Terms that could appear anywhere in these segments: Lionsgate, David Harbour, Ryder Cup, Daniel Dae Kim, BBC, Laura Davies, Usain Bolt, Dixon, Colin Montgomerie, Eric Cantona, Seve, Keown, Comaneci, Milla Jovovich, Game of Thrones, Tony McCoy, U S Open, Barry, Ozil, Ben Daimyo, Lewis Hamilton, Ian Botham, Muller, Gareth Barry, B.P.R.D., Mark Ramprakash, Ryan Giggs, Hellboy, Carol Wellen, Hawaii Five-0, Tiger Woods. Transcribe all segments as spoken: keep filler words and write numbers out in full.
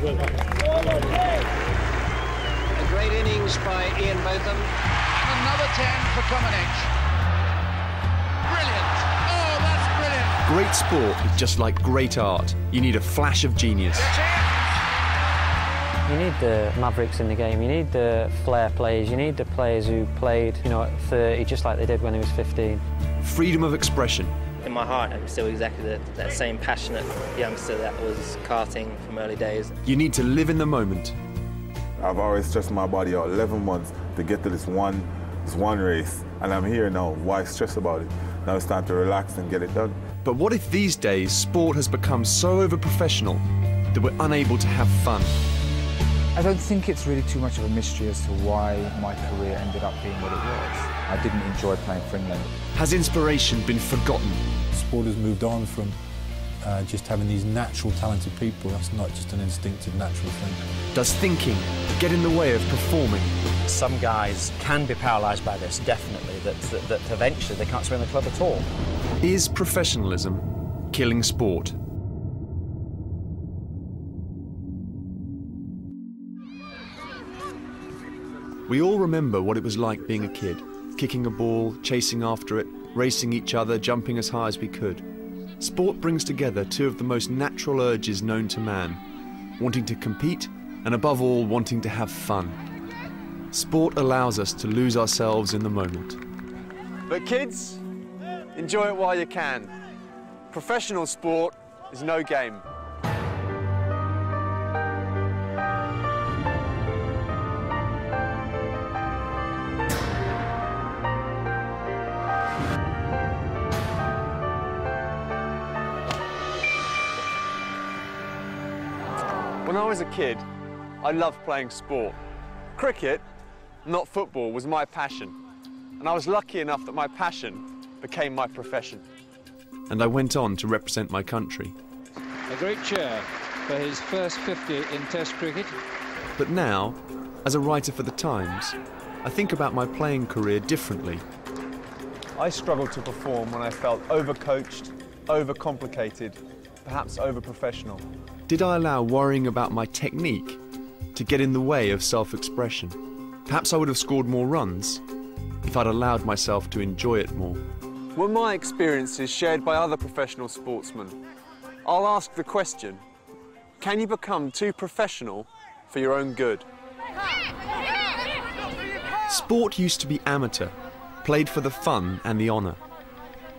A great innings by Ian Botham. And another ten for Comaneci. Brilliant. Oh, that's brilliant. Great sport is just like great art. You need a flash of genius. You need the mavericks in the game, you need the flair players, you need the players who played, you know, at thirty, just like they did when he was fifteen. Freedom of expression. In my heart, I'm still exactly the, that same passionate youngster that was karting from early days. You need to live in the moment. I've always stressed my body out eleven months to get to this one, this one race, and I'm here now. Why stress about it? Now it's time to relax and get it done. But what if these days sport has become so over-professional that we're unable to have fun? I don't think it's really too much of a mystery as to why my career ended up being what it was. I didn't enjoy playing for England. Has inspiration been forgotten? Sport has moved on from uh, just having these natural, talented people. That's not just an instinctive, natural thing. Does thinking get in the way of performing? Some guys can be paralysed by this, definitely, that, that, that eventually they can't swim the club at all. Is professionalism killing sport? We all remember what it was like being a kid, kicking a ball, chasing after it, racing each other, jumping as high as we could. Sport brings together two of the most natural urges known to man, wanting to compete and, above all, wanting to have fun. Sport allows us to lose ourselves in the moment. But kids, enjoy it while you can. Professional sport is no game. When I was a kid, I loved playing sport. Cricket, not football, was my passion. And I was lucky enough that my passion became my profession. And I went on to represent my country. A great cheer for his first fifty in Test cricket. But now, as a writer for The Times, I think about my playing career differently. I struggled to perform when I felt overcoached, overcomplicated, perhaps overprofessional. Did I allow worrying about my technique to get in the way of self-expression? Perhaps I would have scored more runs if I'd allowed myself to enjoy it more. Were my experiences shared by other professional sportsmen? I'll ask the question, can you become too professional for your own good? Sport used to be amateur, played for the fun and the honour.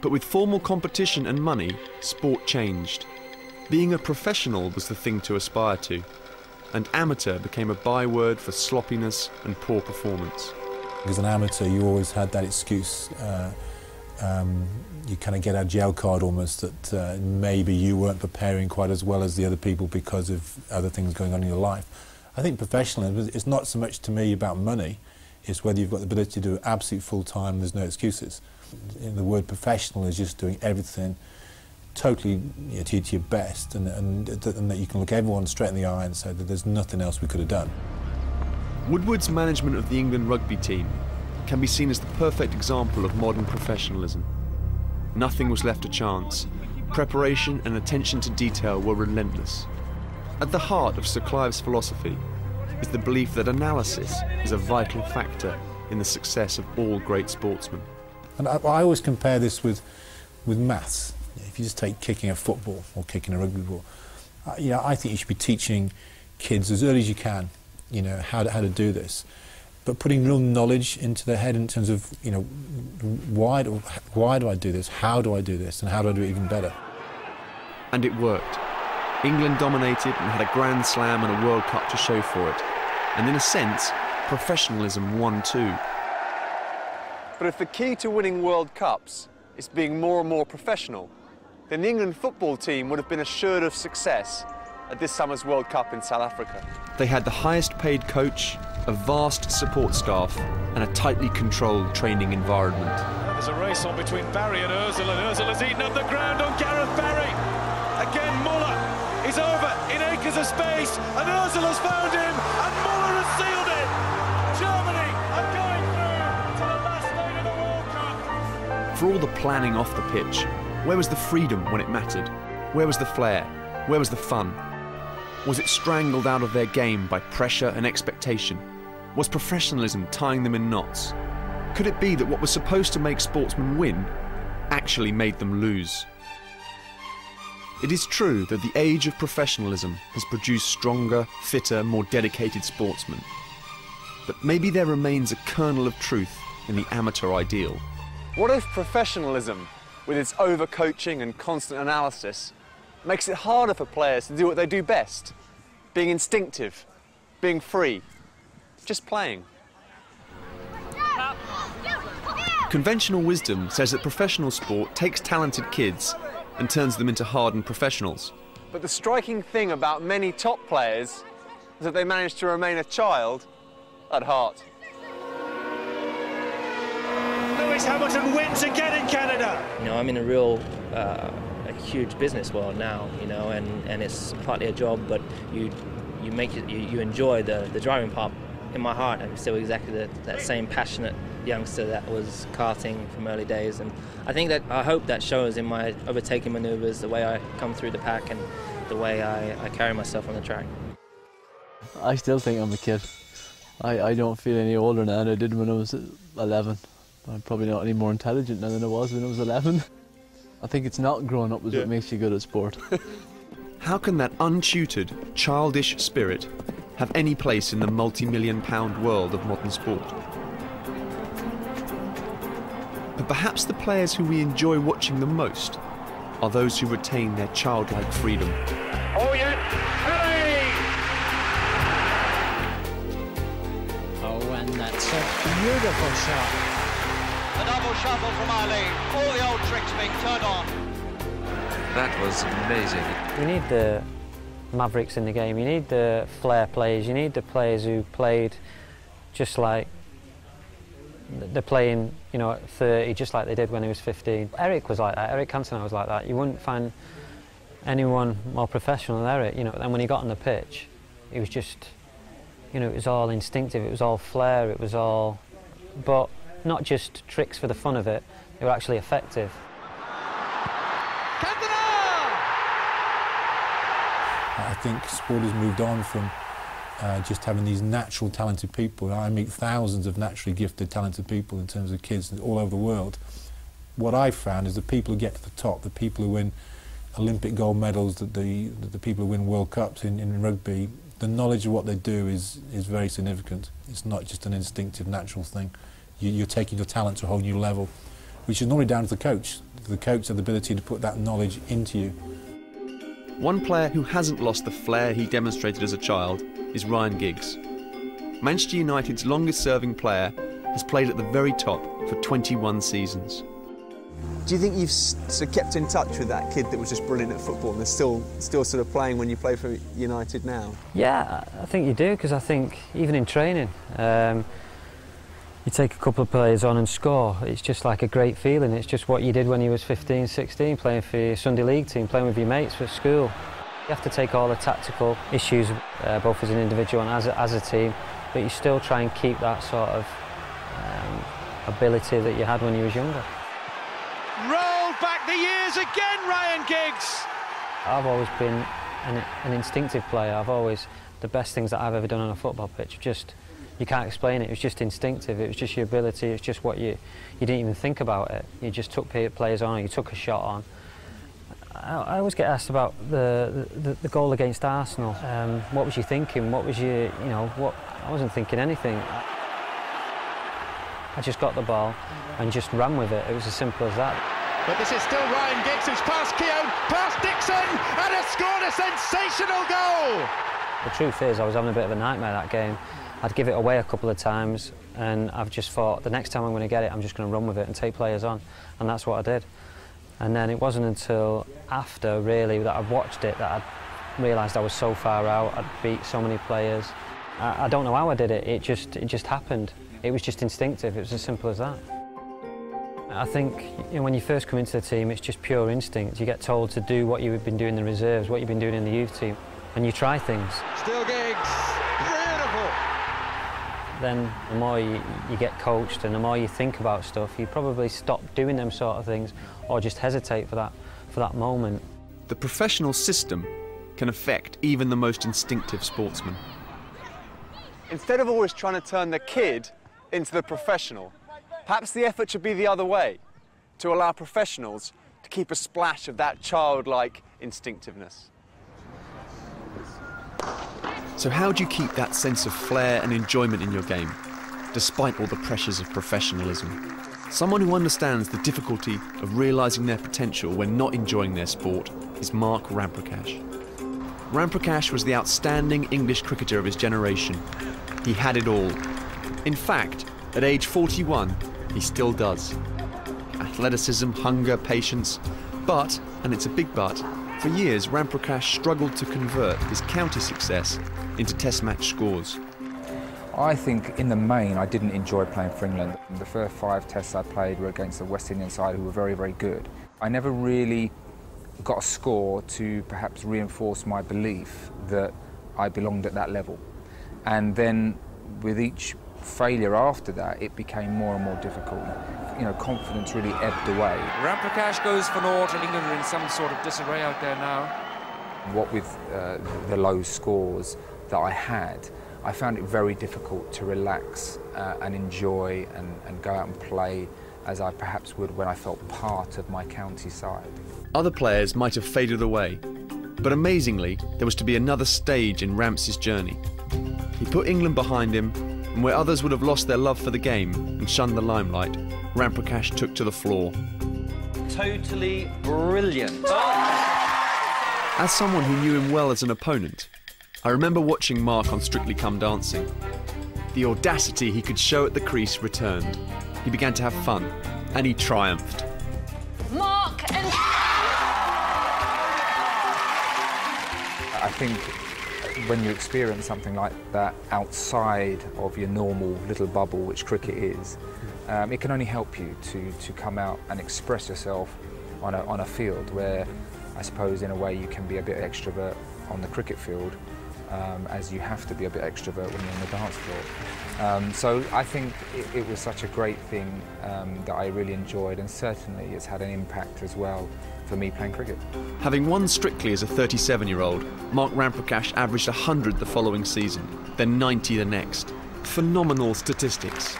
But with formal competition and money, sport changed. Being a professional was the thing to aspire to, and amateur became a byword for sloppiness and poor performance. As an amateur, you always had that excuse. Uh, um, you kind of get a jail card almost that uh, maybe you weren't preparing quite as well as the other people because of other things going on in your life. I think professionalism, it's not so much to me about money, it's whether you've got the ability to do absolute full-time, there's no excuses. And the word professional is just doing everything totally, you know, to your best, and, and, and that you can look everyone straight in the eye and say that there's nothing else we could have done. Woodward's management of the England rugby team can be seen as the perfect example of modern professionalism. Nothing was left to chance. Preparation and attention to detail were relentless. At the heart of Sir Clive's philosophy is the belief that analysis is a vital factor in the success of all great sportsmen. And I, I always compare this with, with maths. If you just take kicking a football or kicking a rugby ball, uh, you know, I think you should be teaching kids as early as you can, you know, how to, how to do this. But putting real knowledge into their head in terms of, you know, why do, why do I do this, how do I do this, and how do I do it even better? And it worked. England dominated and had a Grand Slam and a World Cup to show for it. And in a sense, professionalism won too. But if the key to winning World Cups is being more and more professional, then the England football team would have been assured of success at this summer's World Cup in South Africa. They had the highest paid coach, a vast support staff, and a tightly controlled training environment. There's a race on between Barry and Ozil, and Ozil has eaten up the ground on Gareth Barry. Again, Muller is over in acres of space, and Ozil has found him, and Muller has sealed it. Germany are going through to the last day of the World Cup. For all the planning off the pitch, where was the freedom when it mattered? Where was the flair? Where was the fun? Was it strangled out of their game by pressure and expectation? Was professionalism tying them in knots? Could it be that what was supposed to make sportsmen win actually made them lose? It is true that the age of professionalism has produced stronger, fitter, more dedicated sportsmen. But maybe there remains a kernel of truth in the amateur ideal. What if professionalism, with its overcoaching and constant analysis, makes it harder for players to do what they do best? Being instinctive, being free, just playing. Conventional wisdom says that professional sport takes talented kids and turns them into hardened professionals. But the striking thing about many top players is that they manage to remain a child at heart. Lewis Hamilton wins again in Canada. You know, I'm in a real, uh, a huge business world now, you know, and, and it's partly a job, but you, you make it, you, you enjoy the, the driving part. In my heart, I'm still exactly the, that same passionate youngster that was karting from early days, and I think that, I hope that shows in my overtaking manoeuvres, the way I come through the pack and the way I, I carry myself on the track. I still think I'm a kid. I, I don't feel any older now than I did when I was eleven. I'm probably not any more intelligent now than I was when I was eleven. I think it's not growing up is yeah. what makes you good at sport. How can that untutored, childish spirit have any place in the multi-million pound world of modern sport? But perhaps the players who we enjoy watching the most are those who retain their childlike freedom. Oh yeah, Barry! Oh, and that's a beautiful shot. The double shuffle from Ali, all the old tricks being turned on. That was amazing. You need the mavericks in the game, you need the flair players, you need the players who played just like they're playing, you know, at thirty, just like they did when he was fifteen. Eric was like that, Eric Cantona was like that. You wouldn't find anyone more professional than Eric, you know, and when he got on the pitch, it was just, you know, it was all instinctive, it was all flair, it was all, but not just tricks for the fun of it, they were actually effective. Cantona! I think sport has moved on from uh, just having these natural talented people. I meet thousands of naturally gifted talented people in terms of kids all over the world. What I've found is the people who get to the top, the people who win Olympic gold medals, the, the, the people who win World Cups in, in rugby, the knowledge of what they do is, is very significant. It's not just an instinctive, natural thing. You, you're taking your talent to a whole new level, which is normally down to the coach. The coach has the ability to put that knowledge into you. One player who hasn't lost the flair he demonstrated as a child is Ryan Giggs. Manchester United's longest-serving player has played at the very top for twenty-one seasons. Do you think you've sort of kept in touch with that kid that was just brilliant at football and is still, still sort of playing when you play for United now? Yeah, I think you do, because I think even in training, um, you take a couple of players on and score, it's just like a great feeling. It's just what you did when you was fifteen, sixteen, playing for your Sunday league team, playing with your mates at school. You have to take all the tactical issues, uh, both as an individual and as a, as a team, but you still try and keep that sort of um, ability that you had when you was younger. Rolled back the years again, Ryan Giggs! I've always been an, an instinctive player. I've always, the best things that I've ever done on a football pitch, just, you can't explain it, it was just instinctive, it was just your ability, it's just what you, you didn't even think about it. You just took players on, or you took a shot on. I, I always get asked about the, the, the goal against Arsenal. Um, what was you thinking? What was your, you know, what, I wasn't thinking anything. I just got the ball and just ran with it, it was as simple as that. But this is still Ryan Giggs, who's past Keown, past Dixon, and has scored a sensational goal! The truth is, I was having a bit of a nightmare that game. I'd give it away a couple of times, and I've just thought, the next time I'm going to get it, I'm just going to run with it and take players on, and that's what I did. And then it wasn't until after, really, that I'd watched it that I'd realised I was so far out, I'd beat so many players. I, I don't know how I did it, it just, it just happened. It was just instinctive, it was as simple as that. I think, you know, when you first come into the team, it's just pure instinct. You get told to do what you've been doing in the reserves, what you've been doing in the youth team, and you try things. Still Giggs! Then the more you, you get coached and the more you think about stuff, you probably stop doing them sort of things or just hesitate for that, for that moment. The professional system can affect even the most instinctive sportsman. Instead of always trying to turn the kid into the professional, perhaps the effort should be the other way, to allow professionals to keep a splash of that childlike instinctiveness. So how do you keep that sense of flair and enjoyment in your game, despite all the pressures of professionalism? Someone who understands the difficulty of realising their potential when not enjoying their sport is Mark Ramprakash. Ramprakash was the outstanding English cricketer of his generation. He had it all. In fact, at age forty-one, he still does. Athleticism, hunger, patience, but, and it's a big but, for years, Ramprakash struggled to convert his county success into Test match scores. I think, in the main, I didn't enjoy playing for England. The first five Tests I played were against the West Indian side, who were very, very good. I never really got a score to perhaps reinforce my belief that I belonged at that level. And then, with each failure after that, it became more and more difficult. You know, confidence really ebbed away. Ramprakash goes for naught, and England are in some sort of disarray out there now. What with uh, the low scores that I had, I found it very difficult to relax uh, and enjoy and, and go out and play as I perhaps would when I felt part of my county side. Other players might have faded away, but amazingly, there was to be another stage in Ramprakash' journey. He put England behind him, and where others would have lost their love for the game and shunned the limelight, Ramprakash took to the floor. Totally brilliant. As someone who knew him well as an opponent, I remember watching Mark on Strictly Come Dancing. The audacity he could show at the crease returned. He began to have fun, and he triumphed. Mark and... I think when you experience something like that outside of your normal little bubble, which cricket is, um, it can only help you to, to come out and express yourself on a, on a field where, I suppose, in a way, you can be a bit extrovert on the cricket field, um, as you have to be a bit extrovert when you're on the dance floor. Um, so I think it, it was such a great thing um, that I really enjoyed, and certainly it's had an impact as well for me playing cricket. Having won Strictly as a thirty-seven-year-old, Mark Ramprakash averaged one hundred the following season, then ninety the next. Phenomenal statistics,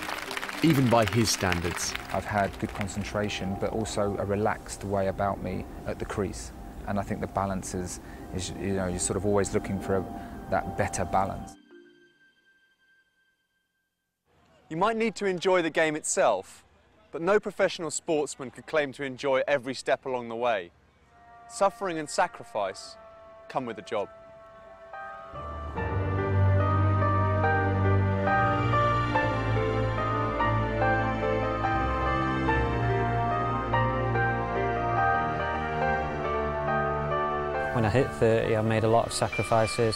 even by his standards. I've had good concentration, but also a relaxed way about me at the crease. And I think the balance is, is, you know, you're sort of always looking for a, that better balance. You might need to enjoy the game itself, but no professional sportsman could claim to enjoy every step along the way. Suffering and sacrifice come with the job. When I hit thirty, I made a lot of sacrifices,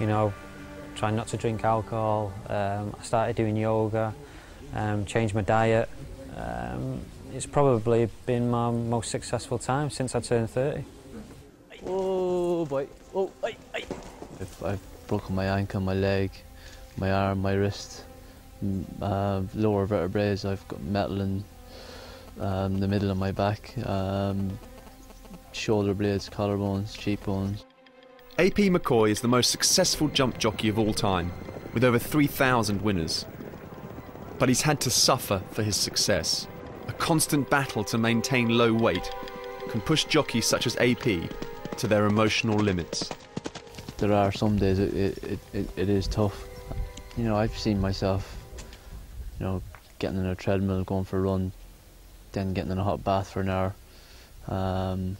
you know, trying not to drink alcohol. Um, I started doing yoga, um, changed my diet. Um, it's probably been my most successful time since I turned thirty. Oh boy, oh, I, I. I've, I've broken my ankle, my leg, my arm, my wrist, uh, lower vertebrae. I've got metal in um, the middle of my back. Um, shoulder blades, collarbones, cheekbones. A P McCoy is the most successful jump jockey of all time, with over three thousand winners. But he's had to suffer for his success. A constant battle to maintain low weight can push jockeys such as A P to their emotional limits. There are some days it, it, it, it is tough. You know, I've seen myself, you know, getting on a treadmill, going for a run, then getting in a hot bath for an hour. Um,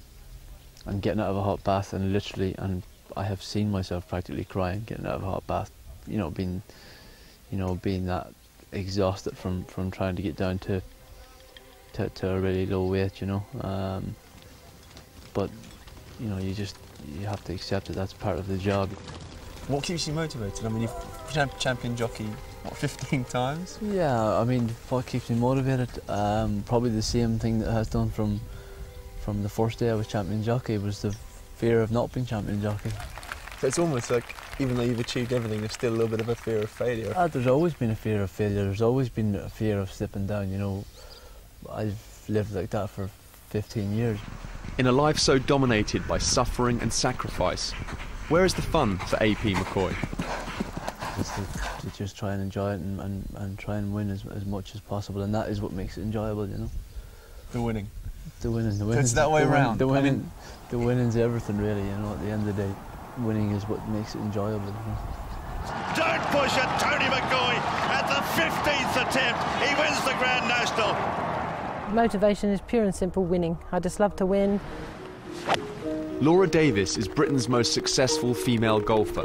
And getting out of a hot bath, and literally, and I have seen myself practically crying getting out of a hot bath. You know, being, you know, being that exhausted from from trying to get down to to, to a really low weight. You know, um, but you know, you just you have to accept that that's part of the job. What keeps you motivated? I mean, you've champion jockey what fifteen times? Yeah, I mean, what keeps me motivated? Um, probably the same thing that has done from. From the first day I was champion jockey was the fear of not being champion jockey. So it's almost like, even though you've achieved everything, there's still a little bit of a fear of failure. Uh, there's always been a fear of failure. There's always been a fear of slipping down. You know, I've lived like that for fifteen years. In a life so dominated by suffering and sacrifice, where is the fun for A P McCoy? It's to, to just try and enjoy it and, and, and try and win as, as much as possible, and that is what makes it enjoyable, you know? The winning. The winning, the winning. It's that way around. The winning, I mean... the winning's everything, really, you know, at the end of the day. Winning is what makes it enjoyable, you know? Don't push it, Tony McCoy, at the fifteenth attempt, he wins the Grand National. Motivation is pure and simple winning. I just love to win. Laura Davies is Britain's most successful female golfer.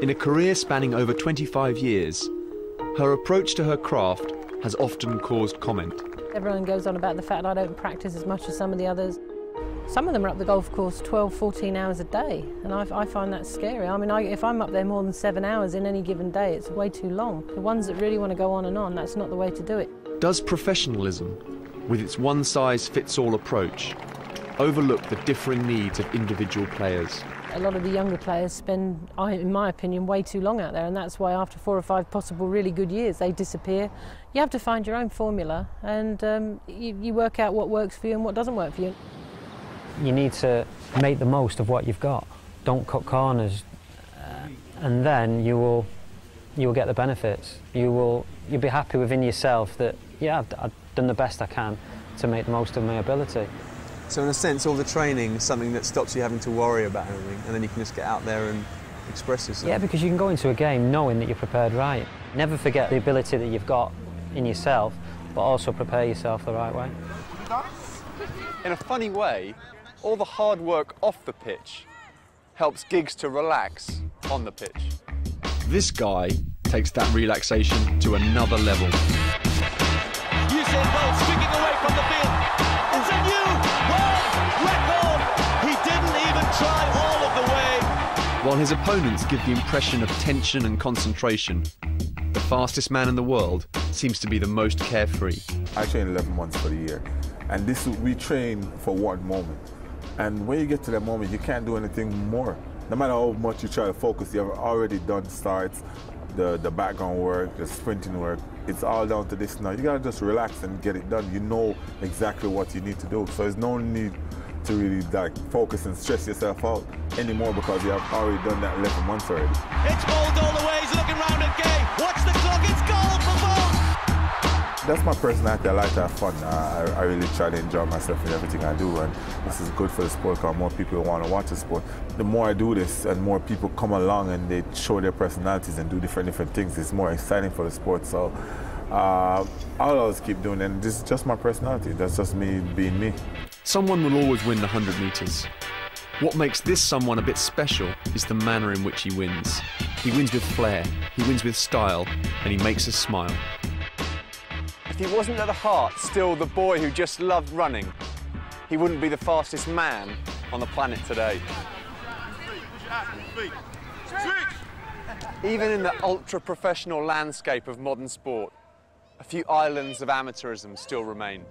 In a career spanning over twenty-five years, her approach to her craft has often caused comment. Everyone goes on about the fact I don't practice as much as some of the others. Some of them are up the golf course twelve, fourteen hours a day, and I, I find that scary. I mean, I, if I'm up there more than seven hours in any given day, it's way too long. The ones that really want to go on and on, that's not the way to do it. Does professionalism, with its one-size-fits-all approach, overlook the differing needs of individual players? A lot of the younger players spend, in my opinion, way too long out there, and that's why after four or five possible really good years, they disappear. You have to find your own formula, and um, you, you work out what works for you and what doesn't work for you. You need to make the most of what you've got. Don't cut corners, uh, and then you will you will get the benefits. You will you'll be happy within yourself that, yeah, I've, I've done the best I can to make the most of my ability. So in a sense, all the training is something that stops you having to worry about everything, and then you can just get out there and express yourself. Yeah, because you can go into a game knowing that you're prepared right. Never forget the ability that you've got in yourself, but also prepare yourself the right way. In a funny way, all the hard work off the pitch helps Giggs to relax on the pitch. This guy takes that relaxation to another level. Usain Bolt streaking away from the field. It's a new world record! He didn't even try all of the way. While his opponents give the impression of tension and concentration, the fastest man in the world seems to be the most carefree. I train eleven months for the year, and this we train for one moment. And when you get to that moment, you can't do anything more. No matter how much you try to focus, you have already done starts, the, the background work, the sprinting work. It's all down to this now. You gotta just relax and get it done. You know exactly what you need to do. So there's no need to really like focus and stress yourself out anymore because you have already done that eleven months already. It's Bolt all the way, he's looking round at Gay. Watch the clock, it's goal for Bolt! That's my personality. I like to have fun. I, I really try to enjoy myself in everything I do, and this is good for the sport because more people want to watch the sport. The more I do this and more people come along and they show their personalities and do different different things, it's more exciting for the sport. So uh, I'll always keep doing it, and this is just my personality. That's just me being me. Someone will always win the one hundred metres. What makes this someone a bit special is the manner in which he wins. He wins with flair, he wins with style, and he makes us smile. If he wasn't at the heart still the boy who just loved running, he wouldn't be the fastest man on the planet today. Even in the ultra-professional landscape of modern sport, a few islands of amateurism still remain.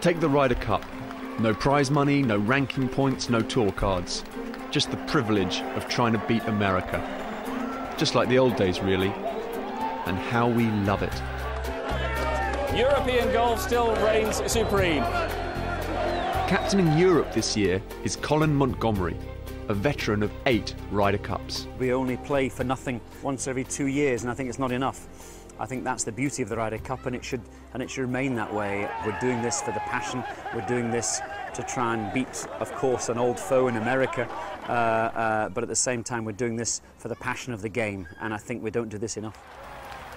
Take the Ryder Cup. No prize money, no ranking points, no tour cards. Just the privilege of trying to beat America. Just like the old days, really. And how we love it. European golf still reigns supreme. Captaining Europe this year is Colin Montgomerie, a veteran of eight Ryder Cups. We only play for nothing once every two years, and I think it's not enough. I think that's the beauty of the Ryder Cup, and it should, and it should remain that way. We're doing this for the passion. We're doing this to try and beat, of course, an old foe in America, uh, uh, but at the same time, we're doing this for the passion of the game, and I think we don't do this enough.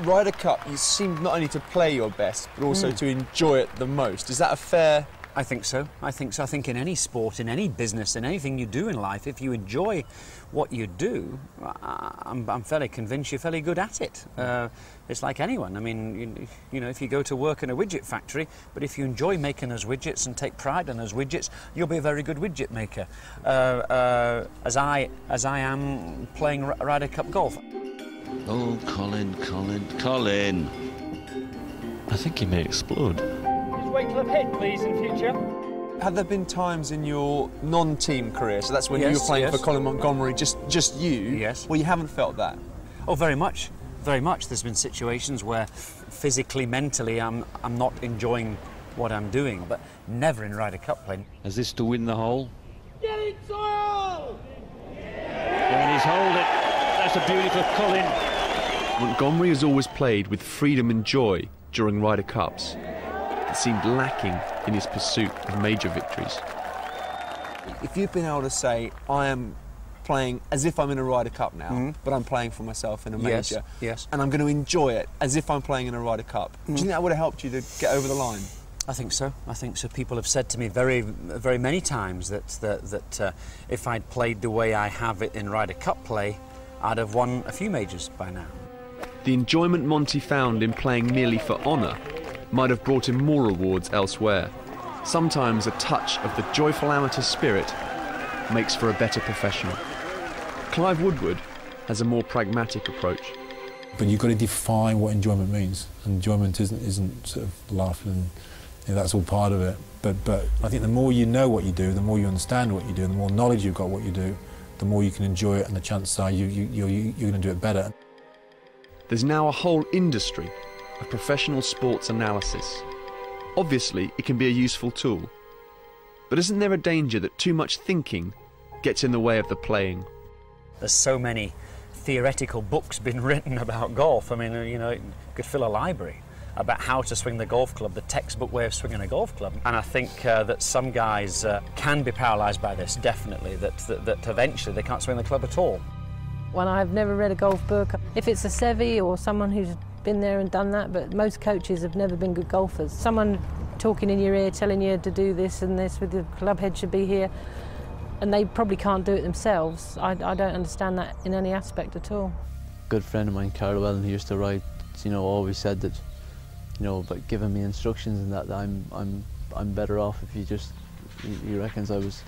Ryder Cup, you seem not only to play your best, but also mm. to enjoy it the most. Is that a fair...? I think so. I think so. I think in any sport, in any business, in anything you do in life, if you enjoy what you do, I'm, I'm fairly convinced you're fairly good at it. Uh, it's like anyone. I mean, you, you know, if you go to work in a widget factory, but if you enjoy making those widgets and take pride in those widgets, you'll be a very good widget maker, uh, uh, as, I, as I am playing R- Ryder Cup golf. Oh, Colin, Colin, Colin! I think he may explode. Just wait till I've hit, please, in future. Have there been times in your non-team career, so that's when yes, you were playing yes. for Colin Montgomerie, just, just you, yes. where you haven't felt that? Oh, very much, very much. There's been situations where physically, mentally, I'm, I'm not enjoying what I'm doing, but never in Ryder Cup play. Is this to win the hole? Get it, Soil! Yeah! And he's holed it. That's a beautiful Colin. Montgomerie has always played with freedom and joy during Ryder Cups. It seemed lacking in his pursuit of major victories. If you've been able to say, I am playing as if I'm in a Ryder Cup now, mm. but I'm playing for myself in a major, yes, yes. and I'm going to enjoy it as if I'm playing in a Ryder Cup, mm. do you think that would have helped you to get over the line? I think so. I think so. People have said to me very, very many times that, that, that uh, if I'd played the way I have it in Ryder Cup play, I'd have won a few majors by now. The enjoyment Monty found in playing merely for honour might have brought him more awards elsewhere. Sometimes a touch of the joyful amateur spirit makes for a better professional. Clive Woodward has a more pragmatic approach. But you've got to define what enjoyment means. And enjoyment isn't, isn't sort of laughing, and you know, that's all part of it. But, but I think the more you know what you do, the more you understand what you do, the more knowledge you've got what you do, the more you can enjoy it, and the chances are you, you, you're, you're going to do it better. There's now a whole industry of professional sports analysis. Obviously, it can be a useful tool. But isn't there a danger that too much thinking gets in the way of the playing? There's so many theoretical books been written about golf. I mean, you know, you could fill a library about how to swing the golf club, the textbook way of swinging a golf club. And I think uh, that some guys uh, can be paralysed by this, definitely, that, that, that eventually they can't swing the club at all. When I've never read a golf book, if it's a Seve or someone who's been there and done that, but most coaches have never been good golfers. Someone talking in your ear, telling you to do this and this, with the club head should be here, and they probably can't do it themselves. I, I don't understand that in any aspect at all. A good friend of mine, Carol Wellen, who used to write, you know, always said that, you know, but giving me instructions and that, that I'm, I'm, I'm better off if you just, he, he reckons I was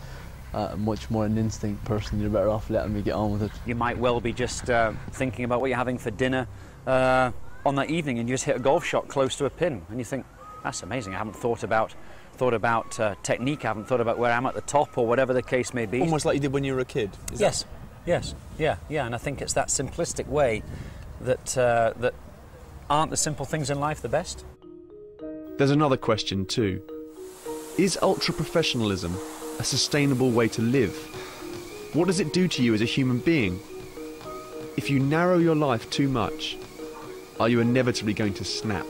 uh, much more an instinct person, you're better off letting me get on with it. You might well be just uh, thinking about what you're having for dinner uh, on that evening, and you just hit a golf shot close to a pin, and you think, that's amazing, I haven't thought about thought about uh, technique, I haven't thought about where I'm at the top or whatever the case may be. Almost like you did when you were a kid. Is yes, that... yes, yeah, yeah, and I think it's that simplistic way that, uh, that aren't the simple things in life the best. There's another question too. Is ultra-professionalism a sustainable way to live? What does it do to you as a human being? If you narrow your life too much, are you inevitably going to snap?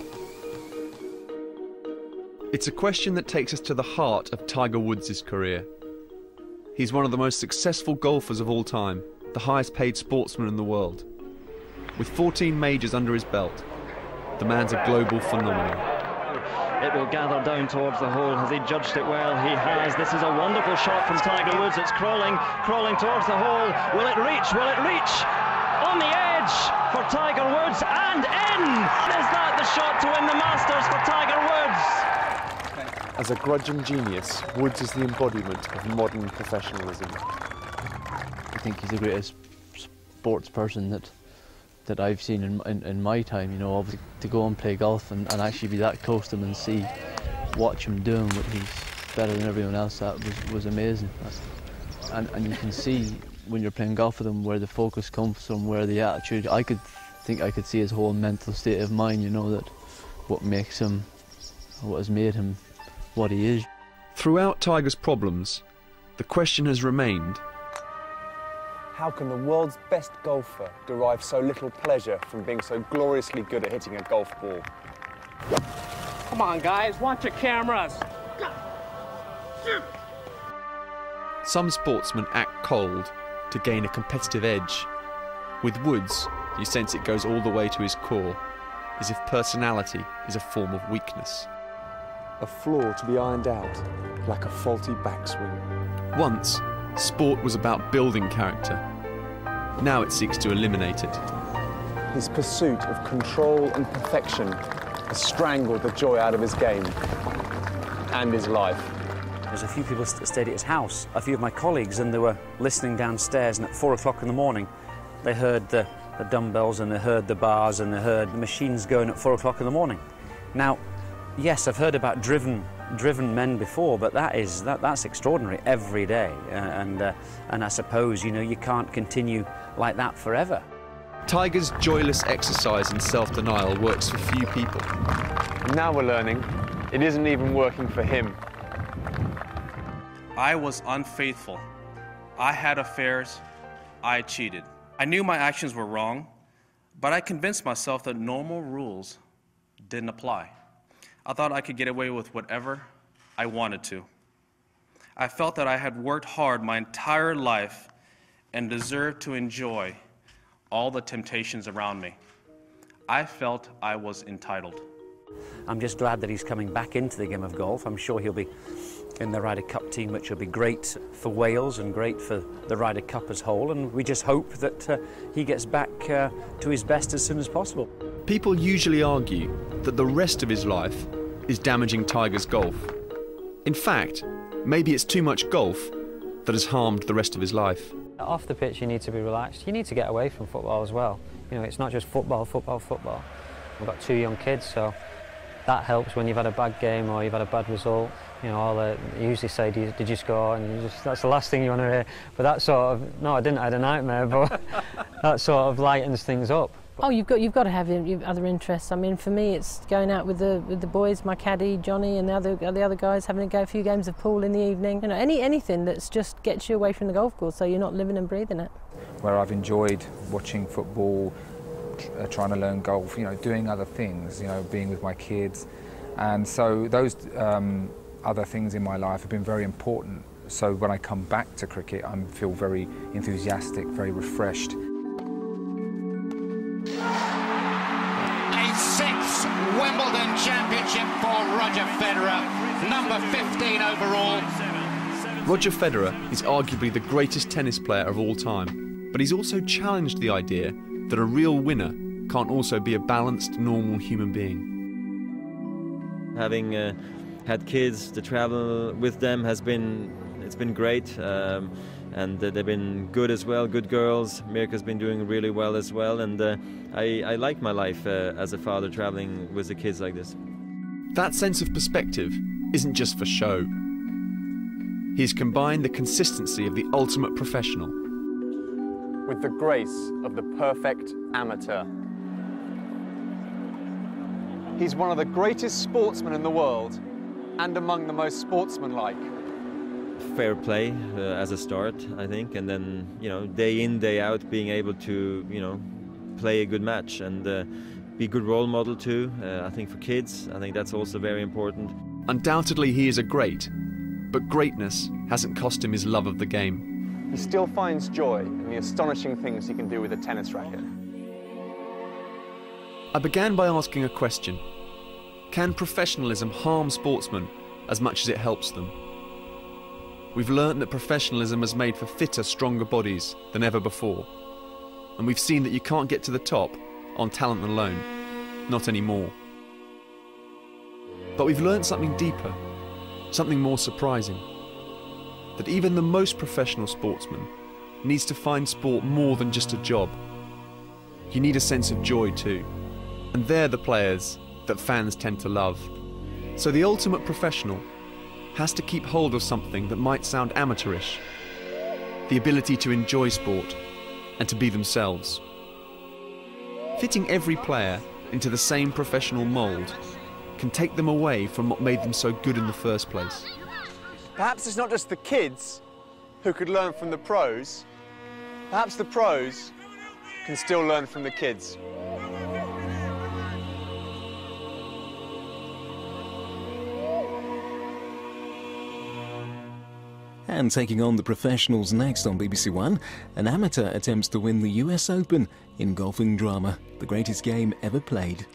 It's a question that takes us to the heart of Tiger Woods' career. He's one of the most successful golfers of all time, the highest paid sportsman in the world. With fourteen majors under his belt, the man's a global phenomenon. It will gather down towards the hole. Has he judged it well? He has. This is a wonderful shot from Tiger Woods. It's crawling, crawling towards the hole. Will it reach? Will it reach? On the edge for Tiger Woods, and in! Is that the shot to win the Masters for Tiger Woods? As a grudging genius, Woods is the embodiment of modern professionalism. I think he's the greatest sports person that that I've seen in, in, in my time, you know, obviously, to go and play golf and, and actually be that close to him and see, watch him doing what he's better than everyone else, that was, was amazing. That's, and, and you can see when you're playing golf with him where the focus comes from, where the attitude, I could think I could see his whole mental state of mind, you know, that what makes him, what has made him what he is. Throughout Tiger's problems, the question has remained, how can the world's best golfer derive so little pleasure from being so gloriously good at hitting a golf ball? Come on, guys, watch your cameras. Some sportsmen act cold to gain a competitive edge. With Woods, you sense it goes all the way to his core, as if personality is a form of weakness. A flaw to be ironed out, like a faulty backswing. Once, sport was about building character. Now it seeks to eliminate it. His pursuit of control and perfection has strangled the joy out of his game and his life. There's a few people that stayed at his house, a few of my colleagues, and they were listening downstairs, and at four o'clock in the morning, they heard the, the dumbbells, and they heard the bars, and they heard the machines going at four o'clock in the morning. Now, yes, I've heard about driven, driven men before, but that is that, that's extraordinary every day, uh, and uh, and I suppose, you know, you can't continue like that forever. Tiger's joyless exercise in self-denial works for few people. Now we're learning It isn't even working for him. I was unfaithful. I had affairs. I cheated. I knew my actions were wrong, but I convinced myself that normal rules didn't apply. I thought I could get away with whatever I wanted to. I felt that I had worked hard my entire life and deserved to enjoy all the temptations around me. I felt I was entitled. I'm just glad that he's coming back into the game of golf. I'm sure he'll be in the Ryder Cup team, which will be great for Wales and great for the Ryder Cup as a whole, and we just hope that uh, he gets back uh, to his best as soon as possible. People usually argue that the rest of his life is damaging Tiger's golf. In fact, maybe it's too much golf that has harmed the rest of his life. Off the pitch, you need to be relaxed. You need to get away from football as well. You know, it's not just football, football, football. We've got two young kids, so that helps when you've had a bad game or you've had a bad result. You know, all the, you usually say, did you, did you score? And you just, that's the last thing you want to hear. But that sort of, no, I didn't, I had a nightmare, but that sort of lightens things up. Oh, you've got, you've got to have other interests. I mean, for me, it's going out with the, with the boys, my caddy, Johnny, and the other, the other guys, having a go, a few games of pool in the evening. You know, any, anything that's just gets you away from the golf course so you're not living and breathing it. Where I've enjoyed watching football, tr trying to learn golf, you know, doing other things, you know, being with my kids. And so those... Um, other things in my life have been very important, so when I come back to cricket I feel very enthusiastic, very refreshed. A sixth Wimbledon championship for Roger Federer, number fifteen overall. Roger Federer is arguably the greatest tennis player of all time, but he's also challenged the idea that a real winner can't also be a balanced, normal human being. Having a had kids, to travel with them has been, it's been great, um, and they've been good as well, good girls. Mirka's been doing really well as well, and uh, I, I like my life uh, as a father, traveling with the kids like this. That sense of perspective isn't just for show. He's combined the consistency of the ultimate professional with the grace of the perfect amateur. He's one of the greatest sportsmen in the world, and among the most sportsmanlike. Fair play uh, as a start, I think, and then, you know, day in, day out, being able to, you know, play a good match and uh, be a good role model too, uh, I think for kids. I think that's also very important. Undoubtedly he is a great, but greatness hasn't cost him his love of the game. He still finds joy in the astonishing things he can do with a tennis racket. I began by asking a question. Can professionalism harm sportsmen as much as it helps them? We've learned that professionalism has made for fitter, stronger bodies than ever before. And we've seen that you can't get to the top on talent alone. Not anymore. But we've learned something deeper, something more surprising. That even the most professional sportsman needs to find sport more than just a job. You need a sense of joy too. And they're the players that fans tend to love. So the ultimate professional has to keep hold of something that might sound amateurish, the ability to enjoy sport and to be themselves. Fitting every player into the same professional mould can take them away from what made them so good in the first place. Perhaps it's not just the kids who could learn from the pros, perhaps the pros can still learn from the kids. And taking on the professionals next on B B C One, an amateur attempts to win the U S Open in golfing drama, the greatest game ever played.